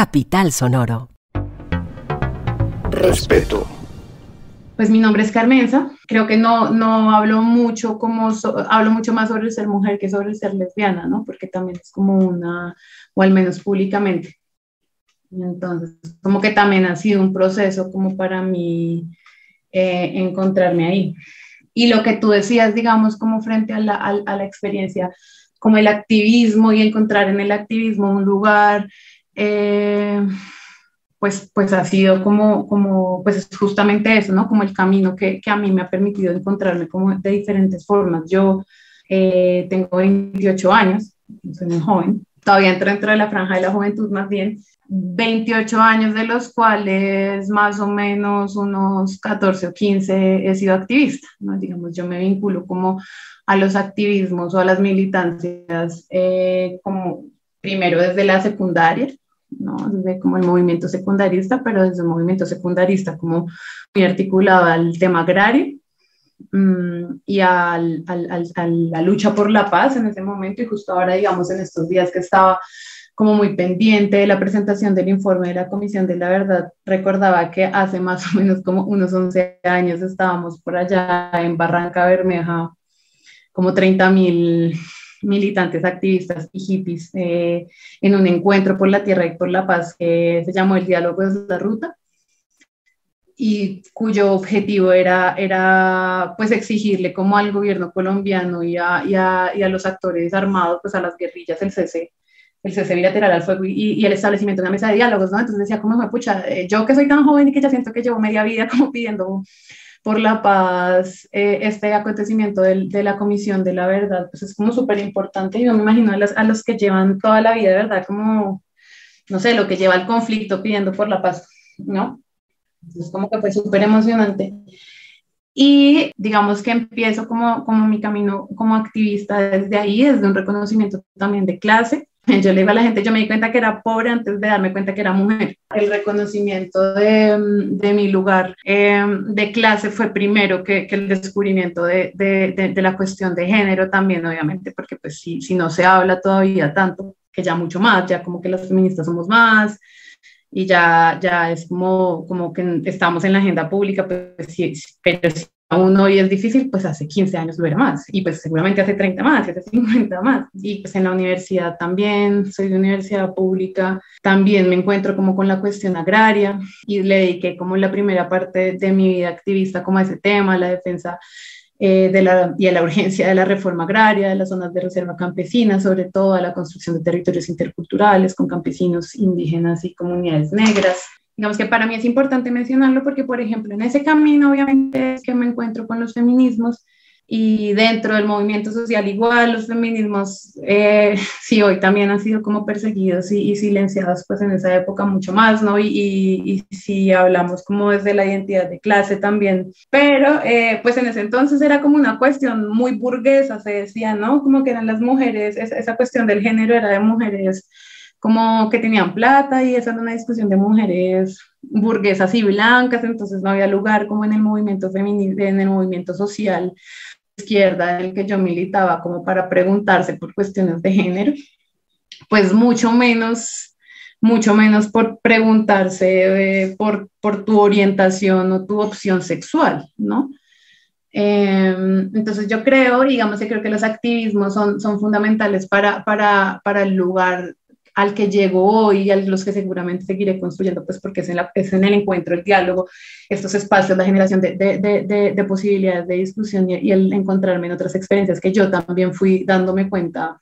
Capital Sonoro. Respeto. Pues mi nombre es Carmenza. Creo que no hablo mucho, hablo mucho más sobre el ser mujer que sobre el ser lesbiana, ¿no? Porque también es como una, o al menos públicamente. Entonces, como que también ha sido un proceso como para mí encontrarme ahí. Y lo que tú decías, digamos, como frente a la experiencia, como el activismo y encontrar en el activismo un lugar, pues ha sido pues justamente eso, ¿no? Como el camino que a mí me ha permitido encontrarme como de diferentes formas. Yo tengo 28 años, soy muy joven, todavía entro dentro de la franja de la juventud más bien, 28 años de los cuales más o menos unos 14 o 15 he sido activista, ¿no? Digamos, yo me vinculo como a los activismos o a las militancias como primero desde la secundaria, ¿no? Desde como el movimiento secundarista, pero desde el movimiento secundarista como muy articulado al tema agrario y a la lucha por la paz en ese momento, y justo ahora, digamos, en estos días que estaba como muy pendiente de la presentación del informe de la Comisión de la Verdad, recordaba que hace más o menos como unos 11 años estábamos por allá en Barrancabermeja, como 30.000 militantes, activistas y hippies, en un encuentro por la tierra y por la paz que se llamó el diálogo de La Ruta, y cuyo objetivo era pues exigirle como al gobierno colombiano y a los actores armados, pues a las guerrillas, el cese bilateral al fuego y el establecimiento de una mesa de diálogos, ¿no? Entonces decía, ¿cómo me pucha? Yo que soy tan joven y que ya siento que llevo media vida como pidiendo por la paz, este acontecimiento de la Comisión de la Verdad, pues es como súper importante. Yo me imagino a los que llevan toda la vida, de verdad, como, no sé, lo que lleva el conflicto pidiendo por la paz, ¿no? Entonces como que fue súper emocionante. Y digamos que empiezo como mi camino como activista desde ahí, desde un reconocimiento también de clase. Yo le digo a la gente, yo me di cuenta que era pobre antes de darme cuenta que era mujer. El reconocimiento de mi lugar de clase fue primero que el descubrimiento de la cuestión de género también, obviamente, porque pues si no se habla todavía tanto, que ya mucho más, ya como que las feministas somos más, y ya es como que estamos en la agenda pública, pues sí, pero sí. Aún hoy es difícil, pues hace 15 años lo era más, y pues seguramente hace 30 más, hace 50 más, y pues en la universidad también, soy de universidad pública, también me encuentro como con la cuestión agraria, y le dediqué como la primera parte de mi vida activista como a ese tema, la defensa y a la urgencia de la reforma agraria, de las zonas de reserva campesina, sobre todo a la construcción de territorios interculturales con campesinos indígenas y comunidades negras. Digamos que para mí es importante mencionarlo porque, por ejemplo, en ese camino obviamente es que me encuentro con los feminismos, y dentro del movimiento social igual los feminismos sí hoy también han sido como perseguidos y silenciados, pues en esa época mucho más, ¿no? Y sí hablamos como desde la identidad de clase también, pero pues en ese entonces era como una cuestión muy burguesa, se decía, ¿no? Como que eran las mujeres, esa cuestión del género era de mujeres como que tenían plata, y esa era una discusión de mujeres burguesas y blancas, entonces no había lugar como en el movimiento feminista, en el movimiento social izquierda en el que yo militaba, como para preguntarse por cuestiones de género, pues mucho menos por preguntarse por tu orientación o tu opción sexual, ¿no? Entonces yo creo, digamos, que creo que los activismos son fundamentales para el lugar al que llego hoy y a los que seguramente seguiré construyendo, pues porque es en el encuentro, el diálogo, estos espacios, la generación de posibilidades de discusión y el encontrarme en otras experiencias que yo también fui dándome cuenta,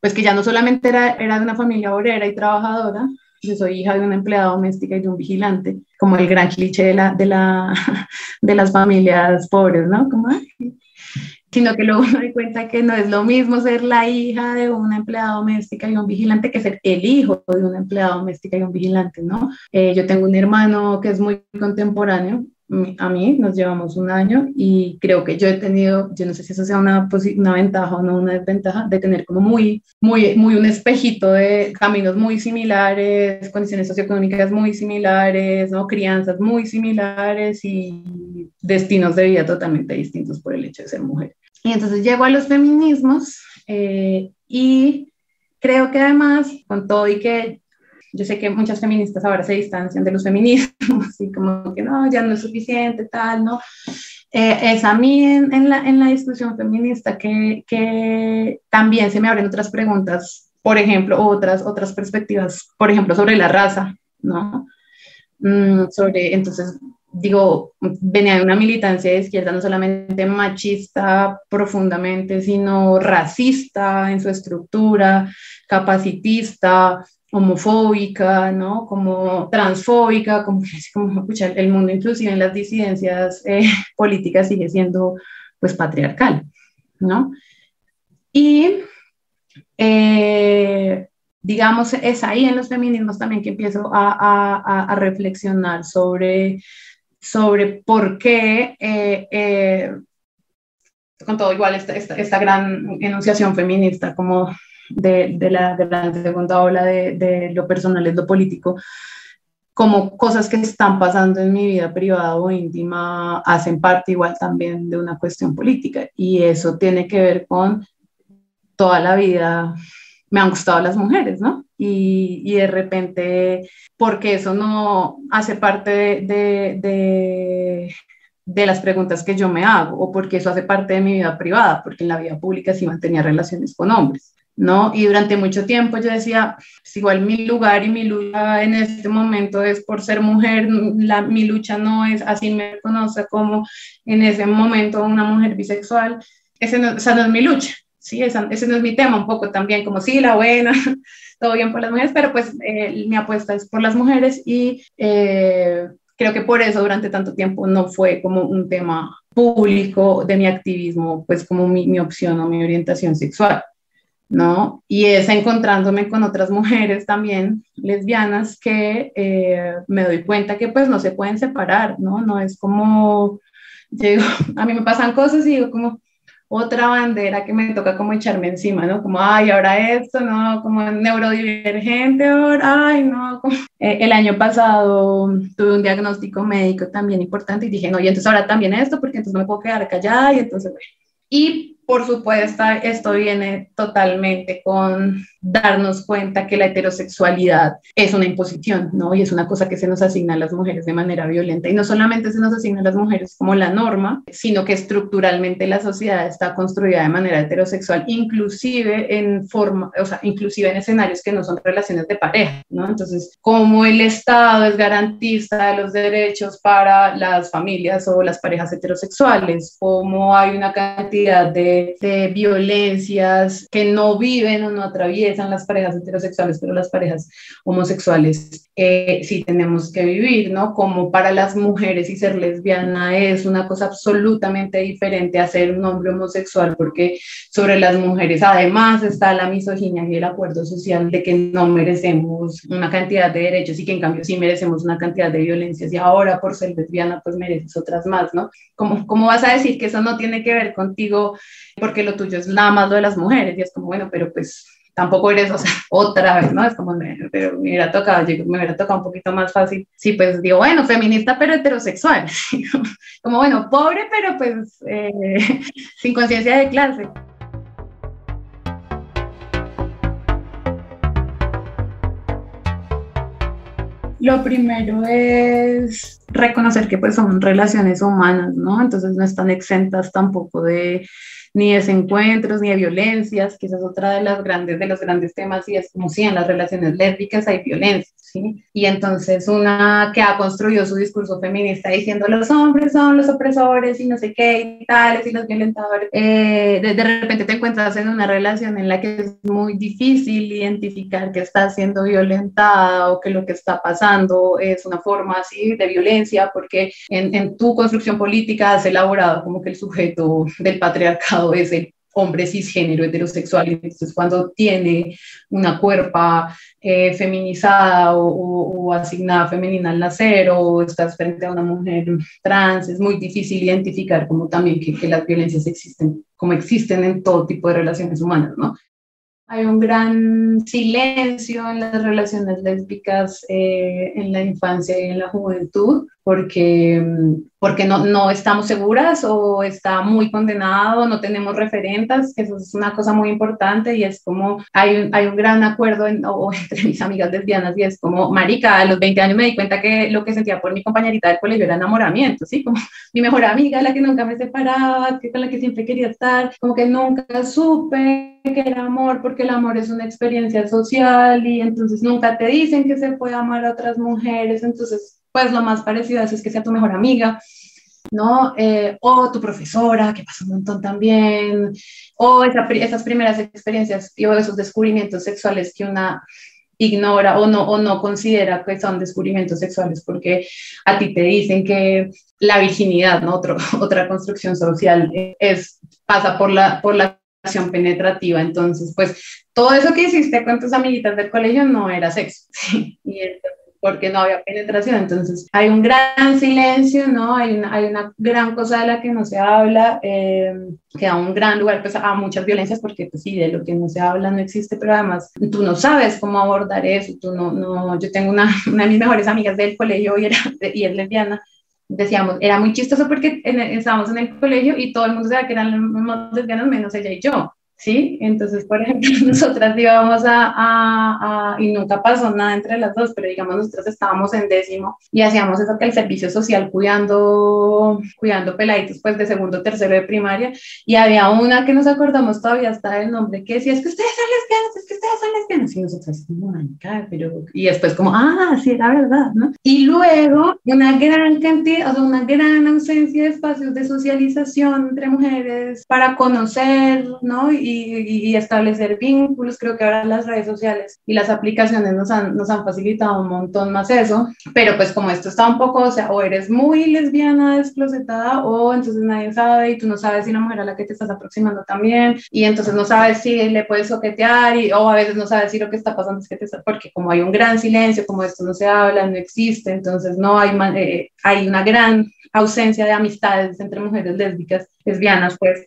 pues que ya no solamente era de una familia obrera y trabajadora. Yo soy hija de una empleada doméstica y de un vigilante, como el gran cliché de las familias pobres, ¿no? ¿Cómo es? Sino que luego me doy cuenta que no es lo mismo ser la hija de una empleada doméstica y un vigilante que ser el hijo de una empleada doméstica y un vigilante, ¿no? Yo tengo un hermano que es muy contemporáneo a mí, nos llevamos un año, y creo que yo he tenido, yo no sé si eso sea una ventaja o no una desventaja, de tener como muy un espejito de caminos muy similares, condiciones socioeconómicas muy similares, ¿no? Crianzas muy similares y destinos de vida totalmente distintos por el hecho de ser mujer. Y entonces llego a los feminismos y creo que además, con todo y que Yo sé que muchas feministas ahora se distancian de los feminismos, así como que no, ya no es suficiente, tal, ¿no? Es a mí en la discusión feminista que también se me abren otras preguntas, por ejemplo, otras perspectivas, por ejemplo, sobre la raza, ¿no? Entonces, digo, venía de una militancia de izquierda no solamente machista profundamente, sino racista en su estructura, capacitista, homofóbica, ¿no? Como transfóbica, como escuchar el mundo, inclusive en las disidencias políticas, sigue siendo, pues, patriarcal, ¿no? Y, digamos, es ahí en los feminismos también que empiezo a reflexionar sobre por qué, con todo igual esta gran enunciación feminista, como de la segunda ola de lo personal es lo político, como cosas que están pasando en mi vida privada o íntima hacen parte igual también de una cuestión política, y eso tiene que ver con toda la vida me han gustado las mujeres, ¿no? Y de repente, porque eso no hace parte de las preguntas que yo me hago, o porque eso hace parte de mi vida privada, porque en la vida pública sí mantenía relaciones con hombres, ¿no? Y durante mucho tiempo yo decía, pues igual mi lugar y mi lucha en este momento es por ser mujer, mi lucha no es, así me conoce como en ese momento una mujer bisexual, esa no es mi lucha, ¿sí? Ese no es mi tema un poco también, como sí, la buena, todo bien por las mujeres, pero pues mi apuesta es por las mujeres, y creo que por eso durante tanto tiempo no fue como un tema público de mi activismo, pues como mi opción o mi orientación sexual, ¿no? Y es encontrándome con otras mujeres también lesbianas que me doy cuenta que pues no se pueden separar, ¿no? No es como, digo, a mí me pasan cosas y digo como otra bandera que me toca como echarme encima, ¿no? Como, ay, ahora esto, ¿no? Como neurodivergente, ahora, ay, no. Como... el año pasado tuve un diagnóstico médico también importante y dije, no, y entonces ahora también esto, porque entonces no me puedo quedar callada, y entonces, bueno. Y por supuesto, esto viene totalmente con darnos cuenta que la heterosexualidad es una imposición, ¿no? Y es una cosa que se nos asigna a las mujeres de manera violenta. Y no solamente se nos asigna a las mujeres como la norma, sino que estructuralmente la sociedad está construida de manera heterosexual, inclusive inclusive en escenarios que no son relaciones de pareja, ¿no? Entonces, como el Estado es garantista de los derechos para las familias o las parejas heterosexuales, como hay una cantidad de violencias que no viven o no atraviesan las parejas heterosexuales, pero las parejas homosexuales sí tenemos que vivir, ¿no? Como para las mujeres y ser lesbiana es una cosa absolutamente diferente a ser un hombre homosexual, porque sobre las mujeres además está la misoginia y el acuerdo social de que no merecemos una cantidad de derechos y que en cambio sí merecemos una cantidad de violencias, y ahora por ser lesbiana pues mereces otras más, ¿no? ¿Cómo vas a decir que eso no tiene que ver contigo porque lo tuyo es nada más lo de las mujeres? Y es como, bueno, pero pues tampoco eres, o sea, otra vez, ¿no? Es como, pero me hubiera tocado un poquito más fácil. Sí, pues digo, bueno, feminista pero heterosexual. Como, bueno, pobre pero pues sin conciencia de clase. Lo primero es reconocer que pues son relaciones humanas, ¿no? Entonces no están exentas tampoco de ni desencuentros, ni de violencias, que esa es otra de los grandes temas, y es como si en las relaciones lésbicas hay violencia, ¿sí? Y entonces una que ha construido su discurso feminista diciendo los hombres son los opresores y no sé qué y tales y los violentadores, de repente te encuentras en una relación en la que es muy difícil identificar que estás siendo violentada o que lo que está pasando es una forma así de violencia, porque en tu construcción política has elaborado como que el sujeto del patriarcado es el hombre cisgénero heterosexual, entonces cuando tiene una cuerpa feminizada o asignada femenina al nacer, o estás frente a una mujer trans, es muy difícil identificar como también que las violencias existen, como existen en todo tipo de relaciones humanas, ¿no? Hay un gran silencio en las relaciones lésbicas en la infancia y en la juventud, porque porque no estamos seguras o está muy condenado, no tenemos referentes, que eso es una cosa muy importante, y es como, hay un gran acuerdo entre mis amigas lesbianas, y es como, marica, a los 20 años me di cuenta que lo que sentía por mi compañerita del colegio era enamoramiento, ¿sí? Como mi mejor amiga, la que nunca me separaba, con la que siempre quería estar, como que nunca supe que era amor, porque el amor es una experiencia social, y entonces nunca te dicen que se puede amar a otras mujeres, entonces pues lo más parecido a eso es que sea tu mejor amiga, ¿no? O tu profesora, que pasa un montón también, o esas primeras experiencias y esos descubrimientos sexuales que una ignora o no considera que son descubrimientos sexuales, porque a ti te dicen que la virginidad, ¿no? Otra construcción social, pasa por la penetrativa, entonces pues todo eso que hiciste con tus amiguitas del colegio no era sexo, ¿sí? Y porque no había penetración, entonces hay un gran silencio, ¿no? Hay una gran cosa de la que no se habla, que da un gran lugar pues, a muchas violencias, porque pues, sí, de lo que no se habla no existe, pero además tú no sabes cómo abordar eso, yo tengo una de mis mejores amigas del colegio y es lesbiana. Decíamos, era muy chistoso porque estábamos en el colegio y todo el mundo sabía que eran más lesbianas menos ella y yo, ¿sí? Entonces, por ejemplo, nosotras íbamos y nunca pasó nada entre las dos, pero digamos, nosotras estábamos en 10º y hacíamos eso que el servicio social cuidando peladitos, pues, de 2º, 3º de primaria, y había una que nos acordamos todavía hasta el nombre, que decía, es que ustedes son lesbianas, y nosotras, como, marica, pero... Y después como, sí, era verdad, ¿no? Y luego, una gran cantidad, o sea, una gran ausencia de espacios de socialización entre mujeres para conocer, ¿no? Y establecer vínculos. Creo que ahora las redes sociales y las aplicaciones nos han facilitado un montón más eso, pero pues como esto está un poco, o sea, o eres muy lesbiana desclosetada, o entonces nadie sabe y tú no sabes si la mujer a la que te estás aproximando también, y entonces no sabes si le puedes coquetear, o a veces no sabes si lo que está pasando es que porque como hay un gran silencio, como esto no se habla, no existe, entonces no hay, hay una gran ausencia de amistades entre mujeres lésbicas, lesbianas, pues,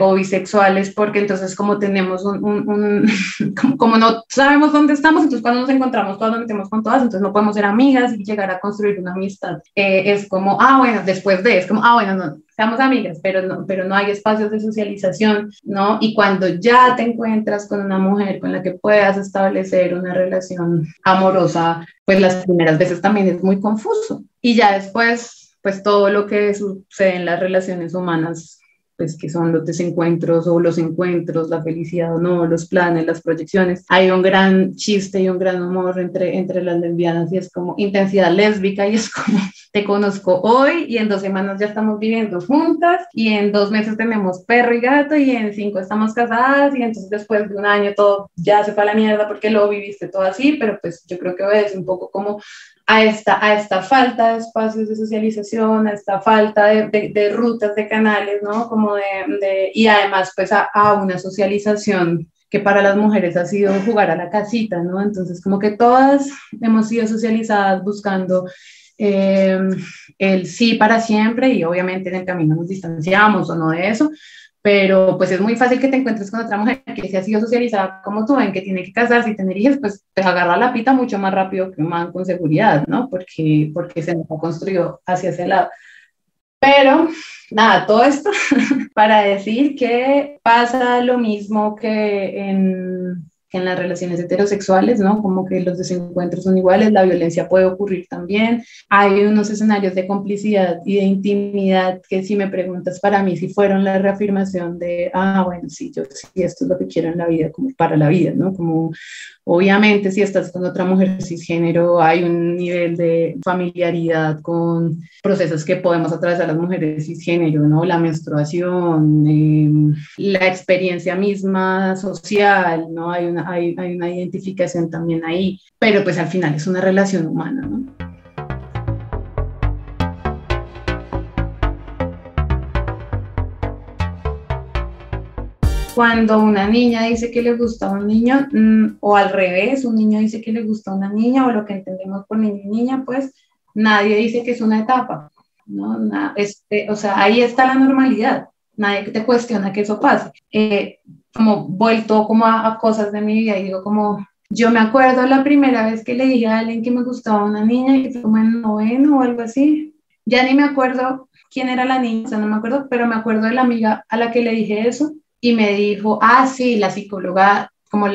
o bisexuales, porque entonces como tenemos como no sabemos dónde estamos, entonces cuando nos encontramos todas nos metemos con todas, entonces no podemos ser amigas y llegar a construir una amistad. Es como, bueno, después de, es como, bueno, no, seamos amigas, pero no hay espacios de socialización, ¿no? Y cuando ya te encuentras con una mujer con la que puedas establecer una relación amorosa, pues las primeras veces también es muy confuso. Y ya después... pues todo lo que sucede en las relaciones humanas, pues que son los desencuentros o los encuentros, la felicidad o no, los planes, las proyecciones. Hay un gran chiste y un gran humor entre las lesbianas, y es como intensidad lésbica, y es como te conozco hoy y en 2 semanas ya estamos viviendo juntas, y en 2 meses tenemos perro y gato, y en 5 estamos casadas, y entonces después de un año todo ya se fue a la mierda porque lo viviste todo así, pero pues yo creo que es un poco como... A esta falta de espacios de socialización, a esta falta de rutas, de canales, ¿no? Como y además, pues, a una socialización que para las mujeres ha sido jugar a la casita, ¿no? Entonces, como que todas hemos sido socializadas buscando el sí para siempre, y obviamente en el camino nos distanciamos o no de eso, pero pues es muy fácil que te encuentres con otra mujer que se ha sido socializada como tú, en que tiene que casarse y tener hijos, pues te agarra la pita mucho más rápido que un man con seguridad, ¿no? Porque se nos ha construido hacia ese lado. Pero, nada, todo esto para decir que pasa lo mismo que en las relaciones heterosexuales, ¿no? Como que los desencuentros son iguales, la violencia puede ocurrir también. Hay unos escenarios de complicidad y de intimidad que, si me preguntas, para mí sí fueron la reafirmación de, bueno, sí, yo sí, esto es lo que quiero en la vida, como para la vida, ¿no? Como, obviamente, si estás con otra mujer cisgénero, hay un nivel de familiaridad con procesos que podemos atravesar las mujeres cisgénero, ¿no? La menstruación, la experiencia misma social, ¿no? Hay una identificación también ahí, pero pues al final es una relación humana, ¿no? Cuando una niña dice que le gusta a un niño, o al revés, un niño dice que le gusta a una niña, o lo que entendemos por niño y niña, pues nadie dice que es una etapa, ¿no? O sea, ahí está la normalidad, nadie te cuestiona que eso pase. Como vuelto como a cosas de mi vida, y digo como, yo me acuerdo la primera vez que le dije a alguien que me gustaba una niña, que fue como en 9º o algo así, Ya ni me acuerdo quién era la niña, o sea, no me acuerdo, pero me acuerdo de la amiga a la que le dije eso y me dijo, ah, sí, la psicóloga, como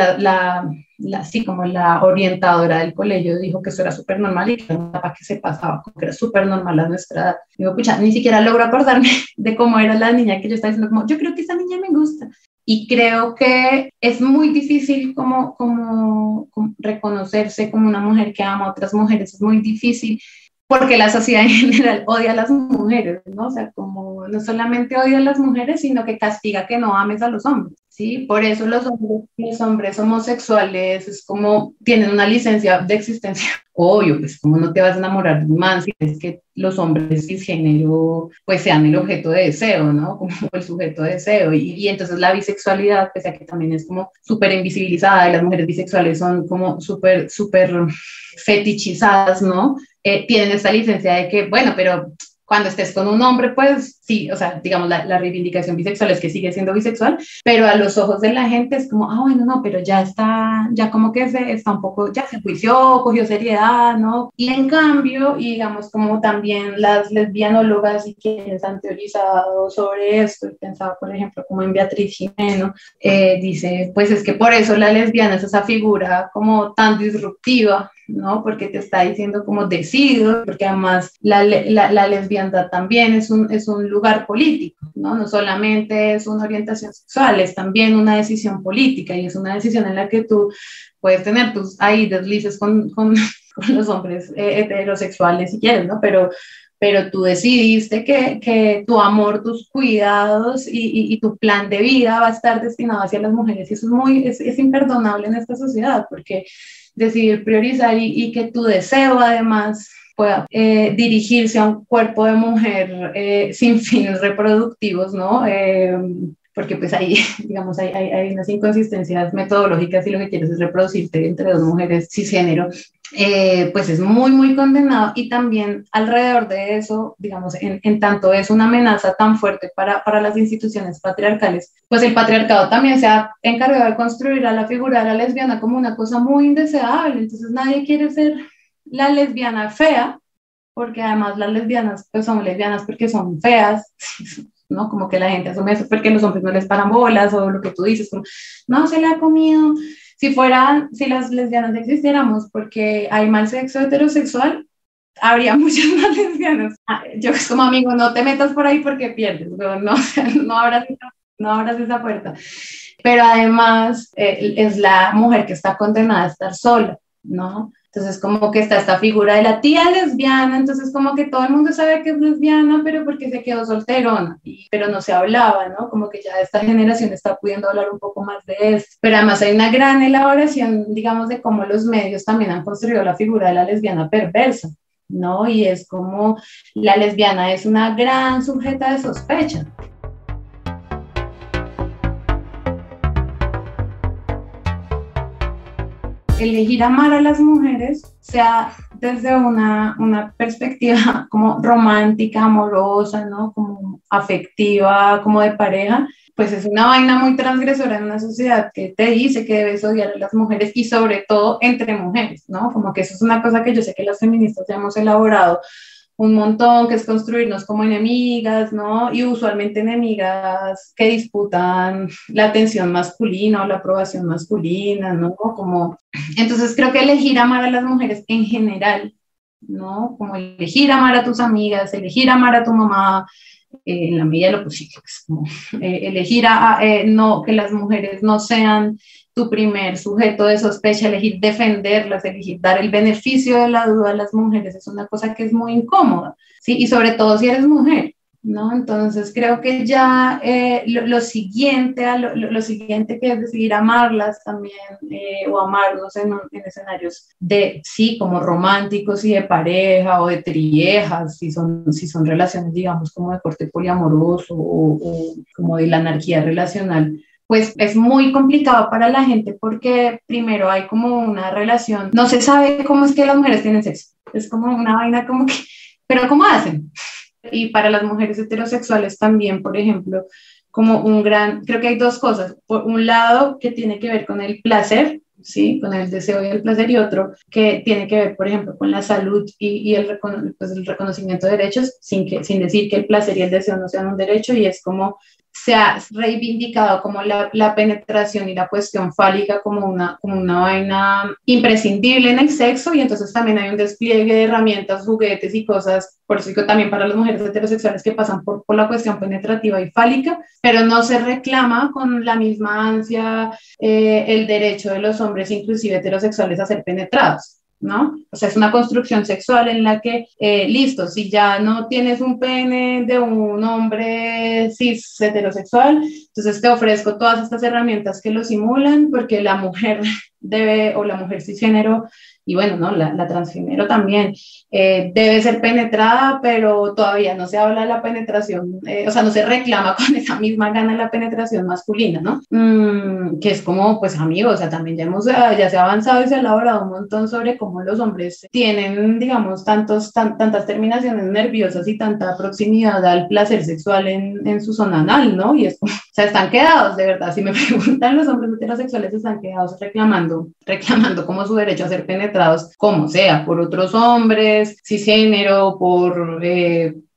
como la orientadora del colegio dijo que eso era súper normal y que capaz que se pasaba, que era súper normal a nuestra edad. Digo, pucha, ni siquiera logro acordarme de cómo era la niña que yo estaba diciendo, como, yo creo que esa niña me gusta. Y creo que es muy difícil como reconocerse como una mujer que ama a otras mujeres, es muy difícil porque la sociedad en general odia a las mujeres, ¿no? O sea, como no solamente odia a las mujeres, sino que castiga que no ames a los hombres, ¿sí? Por eso los hombres homosexuales es como tienen una licencia de existencia. Obvio, pues como no te vas a enamorar de un man si es que los hombres cisgénero pues sean el objeto de deseo, ¿no? Como el sujeto de deseo. Y entonces la bisexualidad, pese a que también es como súper invisibilizada y las mujeres bisexuales son como súper fetichizadas, ¿no? Tienen esta licencia de que, bueno, pero cuando estés con un hombre, pues sí, o sea, digamos, la reivindicación bisexual es que sigue siendo bisexual, pero a los ojos de la gente es como, ah, bueno, no, pero ya como que está un poco, ya se juició, cogió seriedad, ¿no? Y en cambio, y digamos, como también las lesbianólogas y quienes han teorizado sobre esto, y pensaba, por ejemplo, como en Beatriz Gimeno, dice, pues es que por eso la lesbiana es esa figura como tan disruptiva, ¿no? Porque te está diciendo como decido, porque además la lesbiandad también es un lugar político, ¿no? No solamente es una orientación sexual, es también una decisión política y es una decisión en la que tú puedes tener tus ahí deslices con los hombres heterosexuales si quieres, ¿no? Pero tú decidiste que tu amor, tus cuidados y tu plan de vida va a estar destinado hacia las mujeres y eso es imperdonable en esta sociedad porque decidir priorizar y que tu deseo además pueda dirigirse a un cuerpo de mujer sin fines reproductivos, ¿no? Porque pues ahí, digamos, hay unas inconsistencias metodológicas y lo que quieres es reproducirte entre dos mujeres cisgénero, pues es muy, muy condenado y también alrededor de eso, digamos, en tanto es una amenaza tan fuerte para las instituciones patriarcales, pues el patriarcado también se ha encargado de construir a la figura de la lesbiana como una cosa muy indeseable, entonces nadie quiere ser la lesbiana fea, porque además las lesbianas pues son lesbianas porque son feas, ¿no? Como que la gente asume eso porque los hombres no les paran bolas o lo que tú dices, como, no se le ha comido. Si las lesbianas existiéramos porque hay mal sexo heterosexual, habría muchas más lesbianas. Yo como amigo, no te metas por ahí porque pierdes, no, o sea, no abras esa puerta. Pero además es la mujer que está condenada a estar sola, ¿no? Entonces como que está esta figura de la tía lesbiana, entonces como que todo el mundo sabe que es lesbiana, pero porque se quedó solterona, pero no se hablaba, ¿no? Como que ya esta generación está pudiendo hablar un poco más de esto. Pero además hay una gran elaboración, digamos, de cómo los medios también han construido la figura de la lesbiana perversa, ¿no? Y es como la lesbiana es una gran sujeta de sospecha. Elegir amar a las mujeres sea desde una perspectiva como romántica, amorosa, ¿no? Como afectiva, como de pareja, pues es una vaina muy transgresora en una sociedad que te dice que debes odiar a las mujeres y sobre todo entre mujeres, ¿no? Como que eso es una cosa que yo sé que las feministas ya hemos elaborado un montón, que es construirnos como enemigas, ¿no? Y usualmente enemigas que disputan la atención masculina o la aprobación masculina, ¿no? Como, entonces creo que elegir amar a las mujeres en general, ¿no? Como elegir amar a tus amigas, elegir amar a tu mamá, en la medida de lo posible, pues, como, elegir no, que las mujeres no sean tu primer sujeto de sospecha, elegir defenderlas, elegir dar el beneficio de la duda a las mujeres, es una cosa que es muy incómoda, ¿sí? Y sobre todo si eres mujer, ¿no? Entonces creo que ya lo siguiente que es decidir amarlas también, o amarnos en escenarios de, sí, como románticos y de pareja o de triejas, si son relaciones, digamos, como de corte poliamoroso o como de la anarquía relacional, pues es muy complicado para la gente porque primero hay como una relación, no se sabe cómo es que las mujeres tienen sexo, es como una vaina como que, pero ¿cómo hacen? Y para las mujeres heterosexuales también, por ejemplo, creo que hay dos cosas, por un lado que tiene que ver con el placer, ¿sí? Con el deseo y el placer, y otro que tiene que ver, por ejemplo, con la salud y el reconocimiento de derechos, sin decir que el placer y el deseo no sean un derecho, y es como se ha reivindicado como la penetración y la cuestión fálica como una vaina imprescindible en el sexo, y entonces también hay un despliegue de herramientas, juguetes y cosas, por eso digo también para las mujeres heterosexuales que pasan por la cuestión penetrativa y fálica, pero no se reclama con la misma ansia el derecho de los hombres, inclusive heterosexuales, a ser penetrados, ¿no? O sea, es una construcción sexual en la que, listo, si ya no tienes un pene de un hombre cis heterosexual, entonces te ofrezco todas estas herramientas que lo simulan, porque la mujer debe, o la mujer cisgénero, y bueno, ¿no? La transgénero también debe ser penetrada, pero todavía no se habla de la penetración, o sea, no se reclama con esa misma gana la penetración masculina, ¿no? Que es como, pues, amigos, o sea, también ya se ha avanzado y se ha elaborado un montón sobre cómo los hombres tienen, digamos, tantas terminaciones nerviosas y tanta proximidad al placer sexual en su zona anal, ¿no? Y es como, o sea, están quedados, de verdad, si me preguntan, los hombres heterosexuales están quedados reclamando como su derecho a ser penetrados, como sea, por otros hombres, cisgénero, por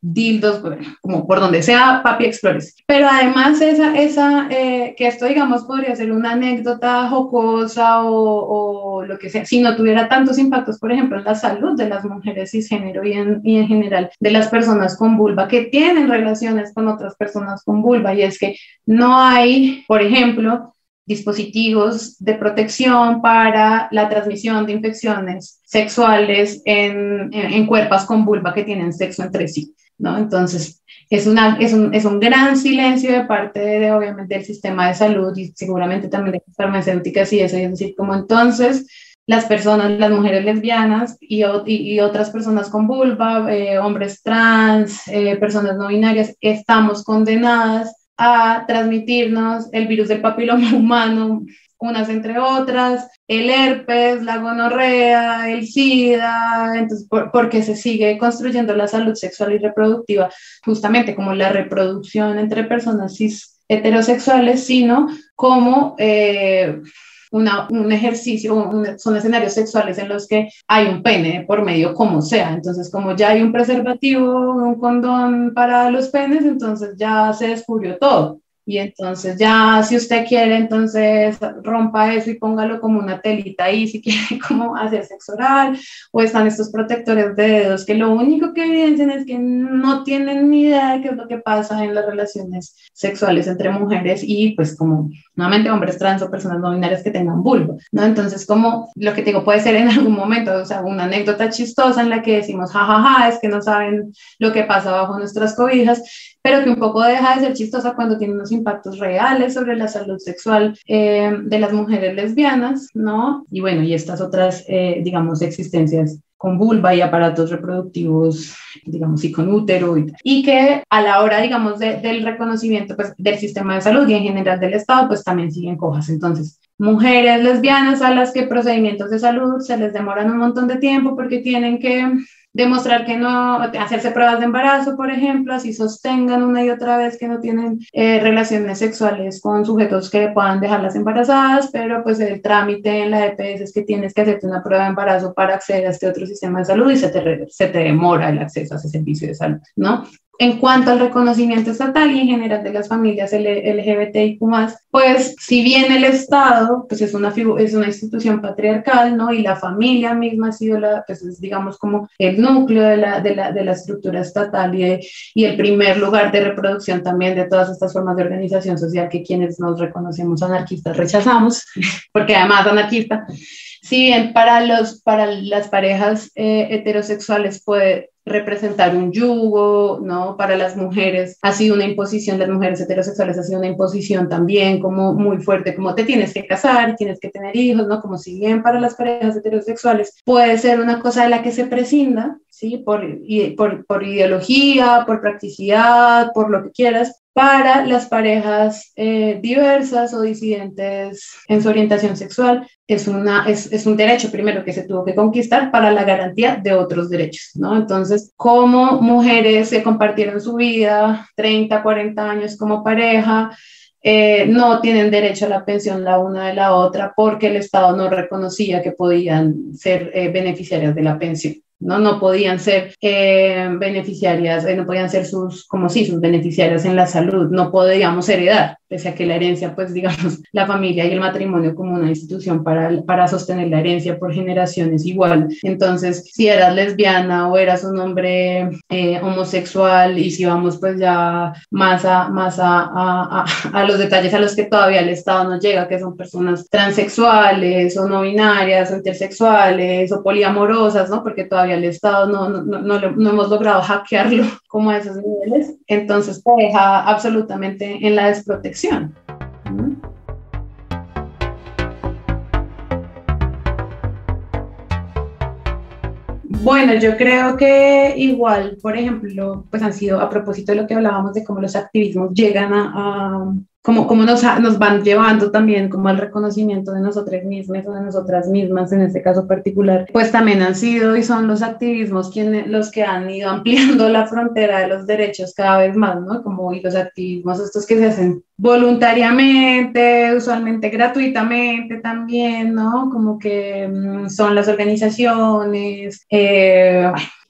dildos, como por donde sea, papi explores. Pero además que esto, digamos, podría ser una anécdota jocosa o lo que sea, si no tuviera tantos impactos, por ejemplo, en la salud de las mujeres cisgénero y en general de las personas con vulva que tienen relaciones con otras personas con vulva, y es que no hay, por ejemplo, dispositivos de protección para la transmisión de infecciones sexuales en cuerpos con vulva que tienen sexo entre sí, ¿no? Entonces, es un gran silencio de parte de, obviamente, del sistema de salud y seguramente también de las farmacéuticas y eso, es decir, como entonces las personas, las mujeres lesbianas y otras personas con vulva, hombres trans, personas no binarias, estamos condenadas a transmitirnos el virus del papiloma humano unas entre otras, el herpes, la gonorrea, el SIDA, entonces, porque se sigue construyendo la salud sexual y reproductiva, justamente como la reproducción entre personas cis heterosexuales, sino como un ejercicio, son escenarios sexuales en los que hay un pene por medio, como sea. Entonces, como ya hay un preservativo, un condón para los penes, entonces ya se descubrió todo. Y entonces ya, si usted quiere, entonces rompa eso y póngalo como una telita ahí, si quiere, como hacer sexo oral, o están estos protectores de dedos que lo único que evidencian es que no tienen ni idea de qué es lo que pasa en las relaciones sexuales entre mujeres y, pues, como nuevamente hombres trans o personas no binarias que tengan vulva, ¿no? Entonces, como lo que te digo, puede ser en algún momento, o sea, una anécdota chistosa en la que decimos, jajaja, es que no saben lo que pasa bajo nuestras cobijas, pero que un poco deja de ser chistosa cuando tiene unos impactos reales sobre la salud sexual de las mujeres lesbianas, ¿no? Y bueno, y estas otras, digamos, existencias con vulva y aparatos reproductivos, digamos, y con útero y que a la hora, digamos, del reconocimiento, pues, del sistema de salud y en general del Estado, pues también siguen cojas. Entonces, mujeres lesbianas a las que procedimientos de salud se les demoran un montón de tiempo porque tienen que demostrar que no, hacerse pruebas de embarazo, por ejemplo, así sostengan una y otra vez que no tienen relaciones sexuales con sujetos que puedan dejarlas embarazadas, pero pues el trámite en la EPS es que tienes que hacerte una prueba de embarazo para acceder a este otro sistema de salud y se te demora el acceso a ese servicio de salud, ¿no? En cuanto al reconocimiento estatal y en general de las familias LGBTIQ+, pues si bien el Estado pues es una institución patriarcal, ¿no? Y la familia misma ha sido pues es, digamos, como el núcleo de la estructura estatal y el primer lugar de reproducción también de todas estas formas de organización social que quienes nos reconocemos anarquistas rechazamos, porque además anarquista, si bien para las parejas heterosexuales puede representar un yugo, ¿no? Para las mujeres ha sido una imposición, las mujeres heterosexuales ha sido una imposición también como muy fuerte, como te tienes que casar, tienes que tener hijos, ¿no? Como si bien para las parejas heterosexuales puede ser una cosa de la que se prescinda, ¿sí? Por ideología, por practicidad, por lo que quieras. Para las parejas diversas o disidentes en su orientación sexual, es un derecho primero que se tuvo que conquistar para la garantía de otros derechos, ¿no? Entonces, como mujeres se compartieron su vida, 30, 40 años como pareja, no tienen derecho a la pensión la una de la otra porque el Estado no reconocía que podían ser beneficiarias de la pensión. No podían ser beneficiarias, no podían ser sus beneficiarias en la salud, no podíamos heredar, pese a que la herencia, pues digamos, la familia y el matrimonio como una institución para sostener la herencia por generaciones igual. Entonces, si eras lesbiana o eras un hombre homosexual, y si vamos pues ya más a los detalles a los que todavía el Estado no llega, que son personas transexuales o no binarias o intersexuales o poliamorosas, ¿no? Porque todavía al Estado no hemos logrado hackearlo como a esos niveles, entonces te deja absolutamente en la desprotección. Bueno, yo creo que igual, por ejemplo, pues han sido, a propósito de lo que hablábamos de cómo los activismos llegan a como nos van llevando también como al reconocimiento de nosotras mismas o de nosotras mismas en este caso particular, pues también han sido y son los activismos quienes, los que han ido ampliando la frontera de los derechos cada vez más, ¿no? Como y los activismos estos que se hacen voluntariamente, usualmente gratuitamente también, ¿no? Como que son las organizaciones,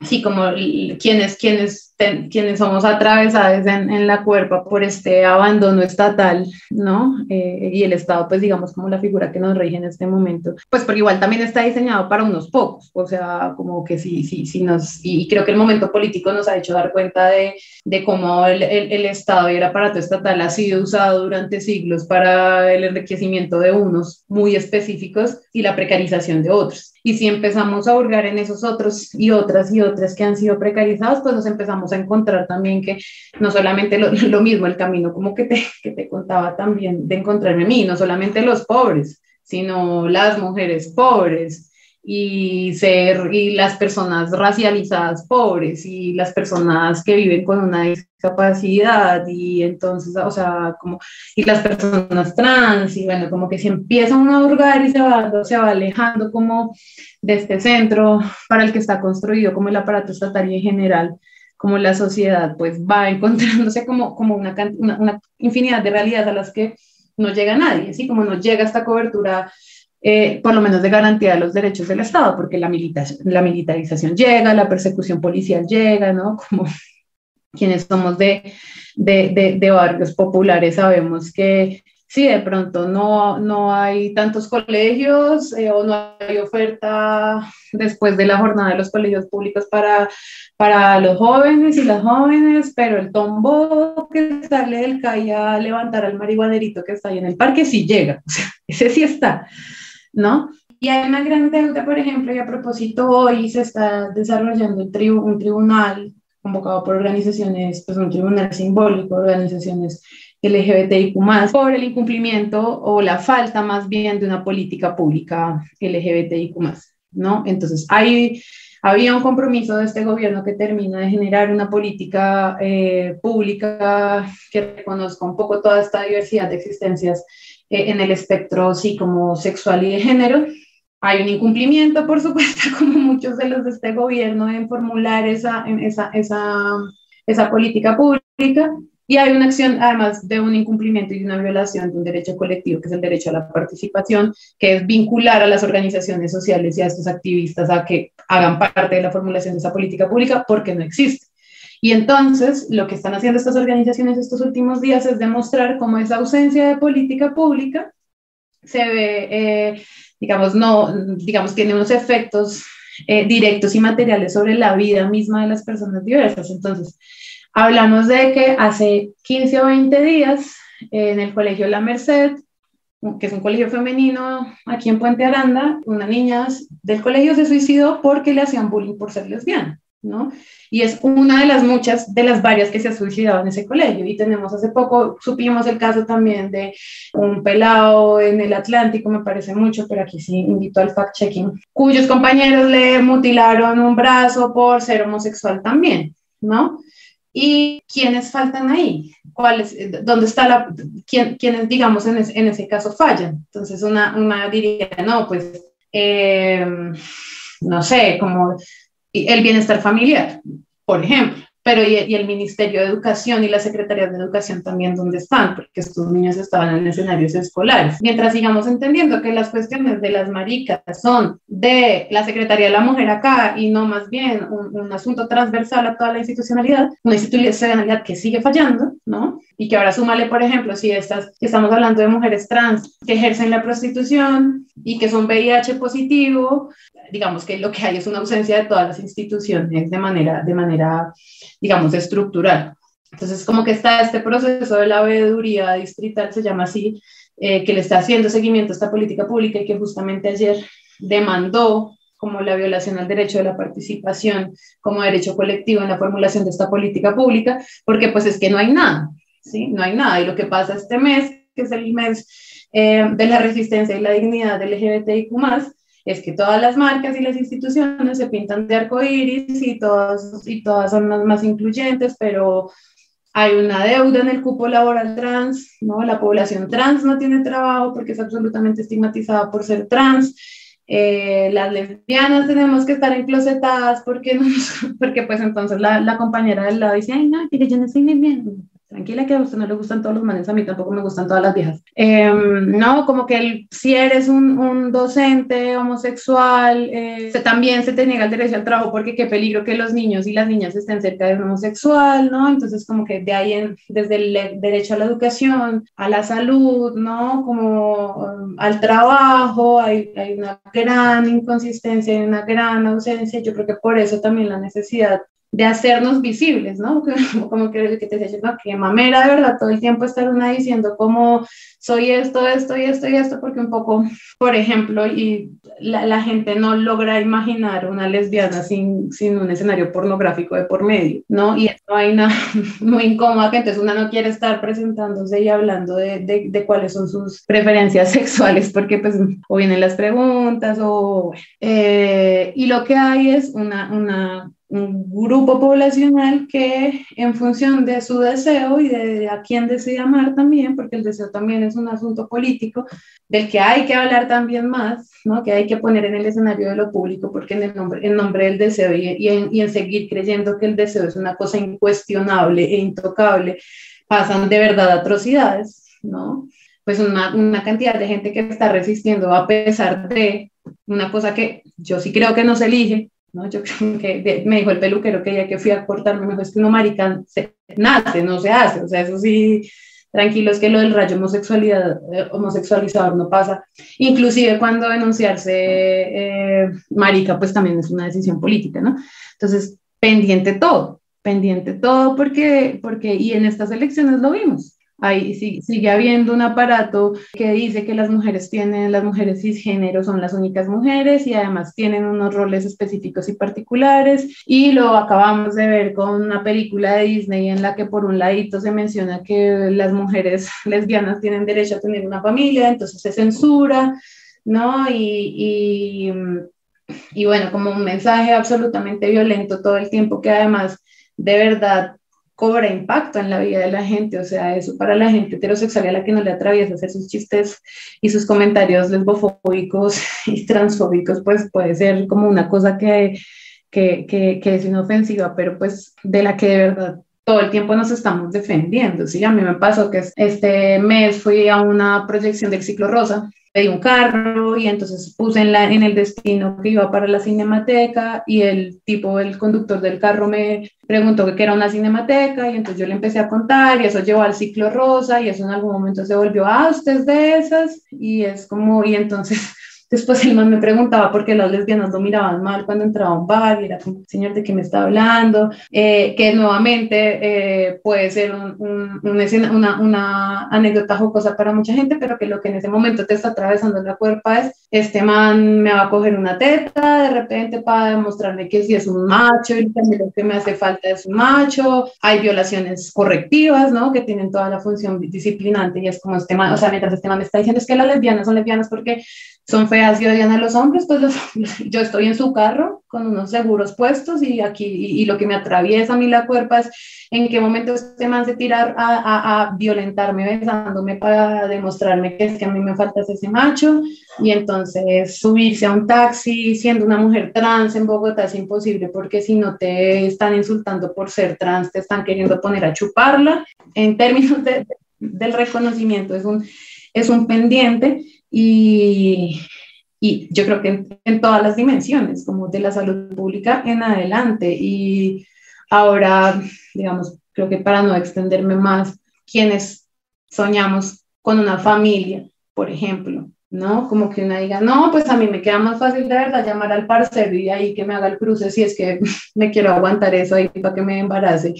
así como quienes somos atravesadas en la cuerpa por este abandono estatal, ¿no? Y el Estado, pues digamos, como la figura que nos rige en este momento, pues porque igual también está diseñado para unos pocos, o sea, como que sí nos, y creo que el momento político nos ha hecho dar cuenta de cómo el Estado y el aparato estatal ha sido usado durante siglos para el enriquecimiento de unos muy específicos y la precarización de otros. Y si empezamos a hurgar en esos otros y otras que han sido precarizados, pues nos empezamos a encontrar también que no solamente lo mismo, el camino como que te contaba también de encontrarme a mí, no solamente los pobres, sino las mujeres pobres y las personas racializadas pobres y las personas que viven con una discapacidad y entonces, o sea, como, y las personas trans, y bueno, como que se empieza uno a hurgar y se va alejando como de este centro para el que está construido como el aparato estatal y en general, como la sociedad, pues va encontrándose como una infinidad de realidades a las que no llega nadie, ¿sí? Como no llega esta cobertura, por lo menos de garantía de los derechos del Estado, porque la militarización llega, la persecución policial llega, ¿no? Como quienes somos de barrios populares sabemos que sí, de pronto no hay tantos colegios o no hay oferta después de la jornada de los colegios públicos para los jóvenes y las jóvenes, pero el tombo que sale del calle a levantar al marihuanerito que está ahí en el parque sí llega, o sea, ese sí está, ¿no? Y hay una gran deuda, por ejemplo, y a propósito hoy se está desarrollando un tribunal convocado por organizaciones, pues un tribunal simbólico, organizaciones LGBTIQ+, por el incumplimiento o la falta más bien de una política pública LGBTIQ+, ¿no? Entonces, había un compromiso de este gobierno que termina de generar una política pública que reconozca un poco toda esta diversidad de existencias en el espectro, sí, como sexual y de género. Hay un incumplimiento, por supuesto, como muchos de los de este gobierno, en formular esa política pública. Y hay una acción, además de un incumplimiento y una violación de un derecho colectivo, que es el derecho a la participación, que es vincular a las organizaciones sociales y a estos activistas a que hagan parte de la formulación de esa política pública, porque no existe. Y entonces, lo que están haciendo estas organizaciones estos últimos días es demostrar cómo esa ausencia de política pública se ve, digamos, tiene unos efectos directos y materiales sobre la vida misma de las personas diversas. Entonces, hablamos de que hace 15 o 20 días en el colegio La Merced, que es un colegio femenino aquí en Puente Aranda, una niña del colegio se suicidó porque le hacían bullying por ser lesbiana, ¿no? Y es una de las muchas, de las varias que se ha suicidado en ese colegio. Y tenemos hace poco, supimos el caso también de un pelado en el Atlántico, me parece mucho, pero aquí sí invito al fact-checking, cuyos compañeros le mutilaron un brazo por ser homosexual también, ¿no? ¿Y quiénes faltan ahí? ¿Dónde está quiénes, digamos, en ese caso fallan? Entonces una diría, no, pues, no sé, como el bienestar familiar, por ejemplo, pero y el Ministerio de Educación y las Secretarías de Educación también, ¿dónde están? Porque estos niños estaban en escenarios escolares. Mientras sigamos entendiendo que las cuestiones de las maricas son de la Secretaría de la Mujer acá y no más bien un asunto transversal a toda la institucionalidad, una institucionalidad que sigue fallando, ¿no? Y que ahora súmale, por ejemplo, si estamos hablando de mujeres trans que ejercen la prostitución y que son VIH positivo, digamos que lo que hay es una ausencia de todas las instituciones de manera digamos, estructural. Entonces, como que está este proceso de la veeduría distrital, se llama así, que le está haciendo seguimiento a esta política pública y que justamente ayer demandó como la violación al derecho de la participación como derecho colectivo en la formulación de esta política pública, porque pues es que no hay nada, ¿sí? No hay nada. Y lo que pasa este mes, que es el mes de la resistencia y la dignidad del LGBTIQ+, es que todas las marcas y las instituciones se pintan de arcoíris y todas son las más incluyentes, pero hay una deuda en el cupo laboral trans, ¿no? La población trans no tiene trabajo porque es absolutamente estigmatizada por ser trans, las lesbianas tenemos que estar enclosetadas porque pues entonces la compañera del lado dice, ay no, que yo no soy lesbiana. Tranquila que a usted no le gustan todos los manes, a mí tampoco me gustan todas las viejas. No, como que si eres un docente homosexual, también se te niega el derecho al trabajo porque qué peligro que los niños y las niñas estén cerca de un homosexual, ¿no? Entonces como que de ahí, desde el derecho a la educación, a la salud, ¿no? Como al trabajo, hay una gran inconsistencia, hay una gran ausencia. Yo creo que por eso también la necesidad de hacernos visibles, ¿no? Como que te decía, no, que mamera, de verdad, todo el tiempo estar una diciendo como soy esto, esto y esto y esto, porque un poco, por ejemplo, y la gente no logra imaginar una lesbiana sin un escenario pornográfico de por medio, ¿no? Y es una vaina muy incómoda, que entonces una no quiere estar presentándose y hablando de cuáles son sus preferencias sexuales, porque pues o vienen las preguntas o... y lo que hay es un grupo poblacional que en función de su deseo y de a quién decide amar también, porque el deseo también es un asunto político del que hay que hablar también más, ¿no? Que hay que poner en el escenario de lo público, porque en nombre del deseo y en seguir creyendo que el deseo es una cosa incuestionable e intocable, pasan de verdad atrocidades, ¿no? Pues una cantidad de gente que está resistiendo a pesar de una cosa que yo sí creo que no se elige, ¿no? Yo creo que me dijo el peluquero que ya que fui a cortarme, me dijo, es que uno marica nace, no se hace, o sea, eso sí, tranquilo, es que lo del rayo homosexualizador no pasa, inclusive cuando denunciarse marica, pues también es una decisión política, ¿no? Entonces, pendiente todo, porque y en estas elecciones lo vimos. Ahí sigue habiendo un aparato que dice que las mujeres cisgénero son las únicas mujeres y además tienen unos roles específicos y particulares, y lo acabamos de ver con una película de Disney en la que por un ladito se menciona que las mujeres lesbianas tienen derecho a tener una familia, entonces se censura, ¿no? Y bueno, como un mensaje absolutamente violento todo el tiempo que además de verdad cobra impacto en la vida de la gente, o sea, eso para la gente heterosexual a la que no le atraviesa hacer sus chistes y sus comentarios lesbofóbicos y transfóbicos, pues puede ser como una cosa que es inofensiva, pero pues de la que de verdad todo el tiempo nos estamos defendiendo, ¿sí? A mí me pasó que este mes fui a una proyección del Ciclo Rosa, pedí un carro y entonces puse en el destino que iba para la cinemateca y el tipo, el conductor del carro me preguntó qué era una cinemateca y entonces yo le empecé a contar y eso llevó al Ciclo Rosa y eso en algún momento se volvió, usted es de esas, y es como, y entonces después el man me preguntaba por qué las lesbianas lo miraban mal cuando entraba a un bar y era como, señor, ¿de qué me está hablando? Que nuevamente puede ser una anécdota jocosa para mucha gente, pero que lo que en ese momento te está atravesando en la cuerpa es, este man me va a coger una teta de repente para demostrarme que sí es un macho y también lo que me hace falta es un macho. Hay violaciones correctivas, ¿no? Que tienen toda la función disciplinante y es como este man, o sea, mientras este man me está diciendo es que las lesbianas son lesbianas porque son feas y odian a los hombres, pues yo estoy en su carro con unos seguros puestos y aquí y lo que me atraviesa a mí la cuerpa es en qué momento este man se tira a violentarme besándome para demostrarme que es que a mí me falta ese macho, y entonces subirse a un taxi siendo una mujer trans en Bogotá es imposible porque si no te están insultando por ser trans, te están queriendo poner a chuparla. En términos del reconocimiento es un pendiente. Y yo creo que en todas las dimensiones, como de la salud pública en adelante. Y ahora, digamos, creo que para no extenderme más, quienes soñamos con una familia, por ejemplo, ¿no? Como que una diga, no, pues a mí me queda más fácil de verdad llamar al parcero y ahí que me haga el cruce si es que me quiero aguantar eso ahí para que me embarace.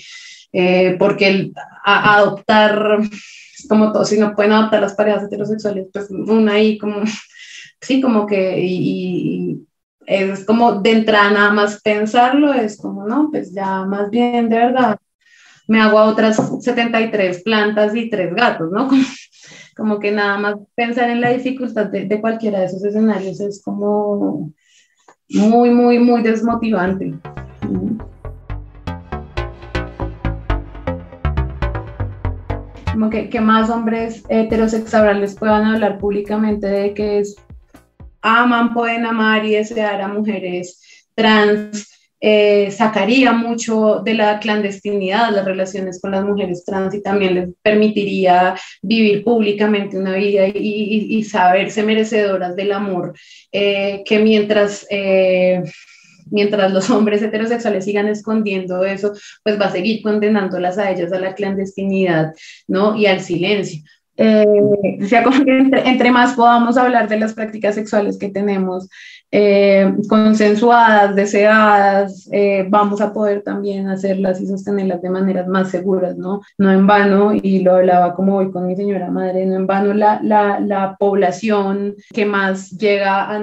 Porque adoptar... como todos, si no pueden adoptar las parejas heterosexuales, pues una ahí como, sí, como que, y es como de entrada nada más pensarlo, es como, no, pues ya más bien de verdad, me hago a otras 73 plantas y 3 gatos, ¿no? Como que nada más pensar en la dificultad de cualquiera de esos escenarios es como muy, muy, muy desmotivante. Como que más hombres heterosexuales puedan hablar públicamente de que pueden amar y desear a mujeres trans, sacaría mucho de la clandestinidad las relaciones con las mujeres trans y también les permitiría vivir públicamente una vida y saberse merecedoras del amor, que mientras los hombres heterosexuales sigan escondiendo eso, pues va a seguir condenándolas a ellas a la clandestinidad, ¿no? Y al silencio. O sea, como que entre más podamos hablar de las prácticas sexuales que tenemos consensuadas, deseadas, vamos a poder también hacerlas y sostenerlas de maneras más seguras, ¿no? No en vano, y lo hablaba como hoy con mi señora madre, no en vano la población que más llega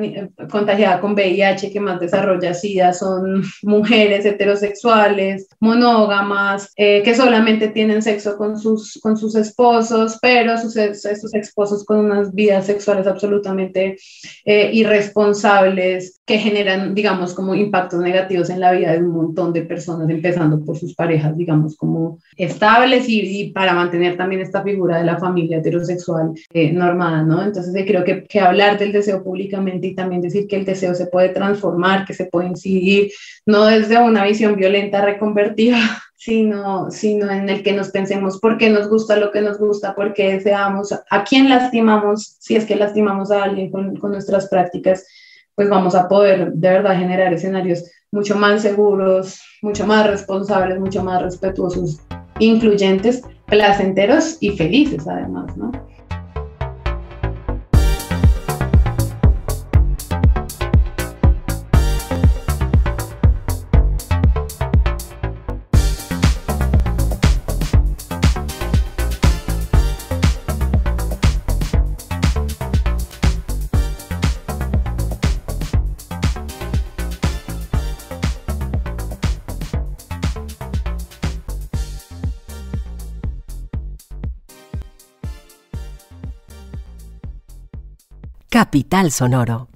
contagiada con VIH, que más desarrolla SIDA, son mujeres heterosexuales, monógamas, que solamente tienen sexo con sus esposos, pero sus esposos con unas vidas sexuales absolutamente irresponsables que generan, digamos, como impactos negativos en la vida de un montón de personas, empezando por sus parejas, digamos, como estables y para mantener también esta figura de la familia heterosexual normada, ¿no? Entonces creo que hablar del deseo públicamente y también decir que el deseo se puede transformar, que se puede incidir, no desde una visión violenta reconvertida, sino en el que nos pensemos por qué nos gusta lo que nos gusta, por qué deseamos, a quién lastimamos, si es que lastimamos a alguien con nuestras prácticas, pues vamos a poder de verdad generar escenarios mucho más seguros, mucho más responsables, mucho más respetuosos, incluyentes, placenteros y felices además, ¿no? Capital Sonoro.